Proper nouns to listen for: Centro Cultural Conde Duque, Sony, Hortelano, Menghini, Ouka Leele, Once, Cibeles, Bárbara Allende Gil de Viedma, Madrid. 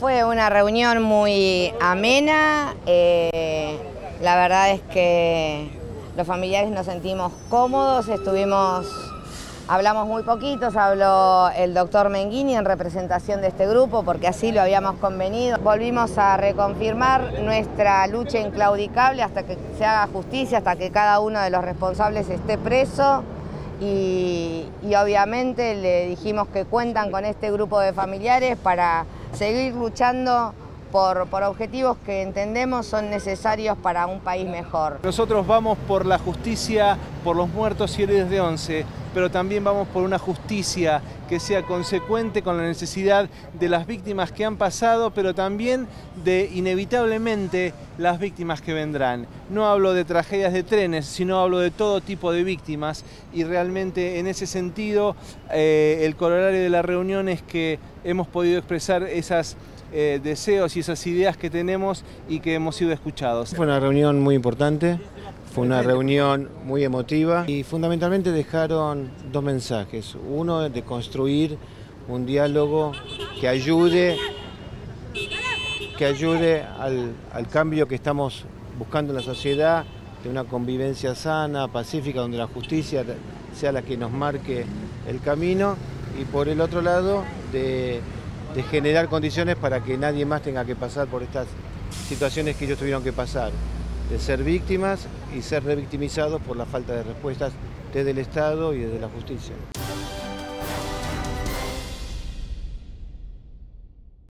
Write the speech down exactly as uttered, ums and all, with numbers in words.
Fue una reunión muy amena, eh, la verdad es que los familiares nos sentimos cómodos, estuvimos, hablamos muy poquitos, habló el doctor Menghini en representación de este grupo porque así lo habíamos convenido. Volvimos a reconfirmar nuestra lucha inclaudicable hasta que se haga justicia, hasta que cada uno de los responsables esté preso. Y, y obviamente le dijimos que cuentan con este grupo de familiares para seguir luchando por, por objetivos que entendemos son necesarios para un país mejor. Nosotros vamos por la justicia, por los muertos y heridos de Once, pero también vamos por una justicia que sea consecuente con la necesidad de las víctimas que han pasado, pero también de, inevitablemente, las víctimas que vendrán. No hablo de tragedias de trenes, sino hablo de todo tipo de víctimas y realmente en ese sentido eh, el corolario de la reunión es que hemos podido expresar esos eh, deseos y esas ideas que tenemos y que hemos sido escuchados. Fue una reunión muy importante. Fue una reunión muy emotiva y fundamentalmente dejaron dos mensajes. Uno, de construir un diálogo que ayude, que ayude al, al cambio que estamos buscando en la sociedad, de una convivencia sana, pacífica, donde la justicia sea la que nos marque el camino. Y por el otro lado, de, de generar condiciones para que nadie más tenga que pasar por estas situaciones que ellos tuvieron que pasar, de ser víctimas y ser revictimizados por la falta de respuestas desde el Estado y desde la justicia.